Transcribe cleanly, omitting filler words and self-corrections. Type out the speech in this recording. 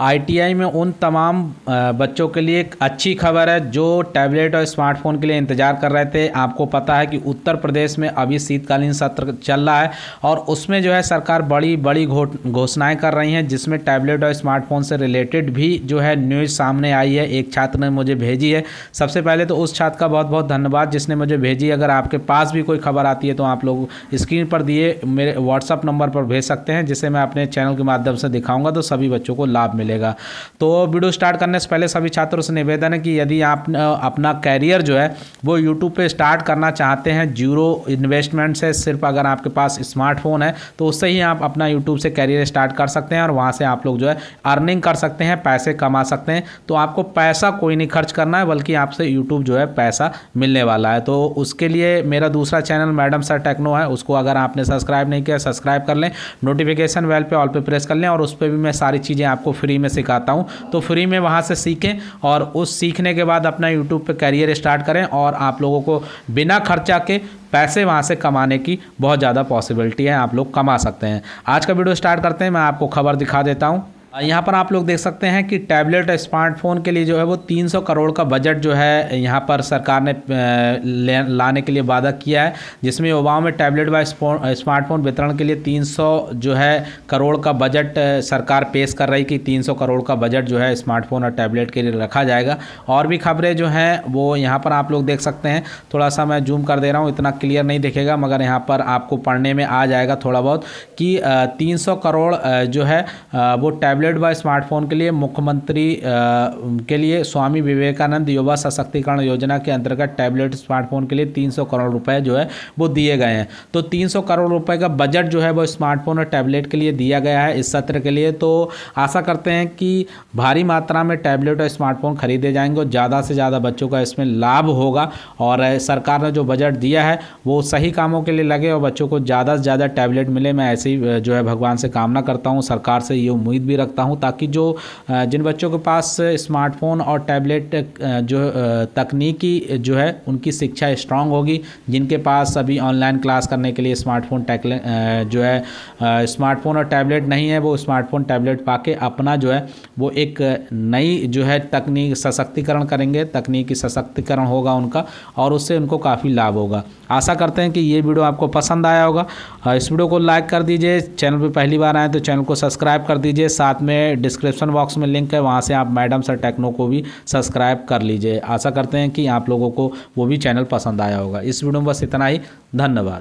ITI में उन तमाम बच्चों के लिए एक अच्छी खबर है जो टैबलेट और स्मार्टफोन के लिए इंतज़ार कर रहे थे। आपको पता है कि उत्तर प्रदेश में अभी शीतकालीन सत्र चल रहा है और उसमें जो है सरकार बड़ी बड़ी घोषणाएं कर रही हैं, जिसमें टैबलेट और स्मार्टफोन से रिलेटेड भी जो है न्यूज़ सामने आई है। एक छात्र ने मुझे भेजी है। सबसे पहले तो उस छात्र का बहुत बहुत धन्यवाद जिसने मुझे भेजी। अगर आपके पास भी कोई खबर आती है तो आप लोग स्क्रीन पर दिए मेरे व्हाट्सअप नंबर पर भेज सकते हैं, जिसे मैं अपने चैनल के माध्यम से दिखाऊँगा तो सभी बच्चों को लाभ मिलेगा। तो वीडियो स्टार्ट करने से पहले सभी छात्रों से निवेदन है कि यदि आप अपना कैरियर जो है वो यूट्यूब पे स्टार्ट करना चाहते हैं, जीरो इन्वेस्टमेंट से सिर्फ अगर आपके पास स्मार्टफोन है तो उससे ही आप अपना यूट्यूब से कैरियर स्टार्ट कर सकते हैं और वहाँ से आप लोग जो है अर्निंग कर सकते हैं, पैसे कमा सकते हैं। तो आपको पैसा कोई नहीं खर्च करना है, बल्कि आपसे यूट्यूब जो है पैसा मिलने वाला है। तो उसके लिए मेरा दूसरा चैनल मैडम सर टेक्नो है, उसको अगर आपने सब्सक्राइब नहीं किया सब्सक्राइब कर लें, नोटिफिकेशन बेल पे ऑल पे प्रेस कर लें और उस पर भी मैं सारी चीज़ें आपको फ्री में सिखाता हूं। तो फ्री में वहां से सीखें और उस सीखने के बाद अपना यूट्यूब पे करियर स्टार्ट करें और आप लोगों को बिना खर्चा के पैसे वहां से कमाने की बहुत ज़्यादा पॉसिबिलिटी है, आप लोग कमा सकते हैं। आज का वीडियो स्टार्ट करते हैं, मैं आपको खबर दिखा देता हूं। यहाँ पर आप लोग देख सकते हैं कि टैबलेट और स्मार्टफोन के लिए जो है वो 300 करोड़ का बजट जो है यहाँ पर सरकार ने लाने के लिए वादा किया है, जिसमें युवाओं में टैबलेट व स्मार्टफोन वितरण के लिए 300 जो है करोड़ का बजट सरकार पेश कर रही कि 300 करोड़ का बजट जो है स्मार्टफोन और टैबलेट के लिए रखा जाएगा। और भी खबरें जो हैं वो यहाँ पर आप लोग देख सकते हैं। थोड़ा सा मैं जूम कर दे रहा हूँ, इतना क्लियर नहीं दिखेगा मगर यहाँ पर आपको पढ़ने में आ जाएगा थोड़ा बहुत कि 300 करोड़ जो है वो टैबलेट व स्मार्टफोन के लिए मुख्यमंत्री के लिए स्वामी विवेकानंद युवा सशक्तिकरण योजना के अंतर्गत टैबलेट स्मार्टफोन के लिए 300 करोड़ रुपए जो है वो दिए गए हैं। तो 300 करोड़ रुपए का बजट जो है वो स्मार्टफोन और टैबलेट के लिए दिया गया है इस सत्र के लिए। तो आशा करते हैं कि भारी मात्रा में टैबलेट और स्मार्टफोन खरीदे जाएंगे और ज़्यादा से ज़्यादा बच्चों का इसमें लाभ होगा और सरकार ने जो बजट दिया है वो सही कामों के लिए लगे और बच्चों को ज़्यादा से ज़्यादा टैबलेट मिले। मैं ऐसी जो है भगवान से कामना करता हूँ, सरकार से ये उम्मीद भी रखता हूं ताकि जो जिन बच्चों के पास स्मार्टफोन और टैबलेट जो तकनीकी जो है उनकी शिक्षा स्ट्रांग होगी। जिनके पास अभी ऑनलाइन क्लास करने के लिए स्मार्टफोन जो है स्मार्टफोन और टैबलेट नहीं है, वो स्मार्टफोन टैबलेट पाके अपना जो है वो एक नई जो है तकनीक सशक्तिकरण करेंगे, तकनीकी सशक्तिकरण होगा उनका और उससे उनको काफ़ी लाभ होगा। आशा करते हैं कि ये वीडियो आपको पसंद आया होगा। इस वीडियो को लाइक कर दीजिए, चैनल पर पहली बार आए तो चैनल को सब्सक्राइब कर दीजिए, साथ में डिस्क्रिप्शन बॉक्स में लिंक है, वहाँ से आप मैडम सर टेक्नो को भी सब्सक्राइब कर लीजिए। आशा करते हैं कि आप लोगों को वो भी चैनल पसंद आया होगा। इस वीडियो में बस इतना ही, धन्यवाद।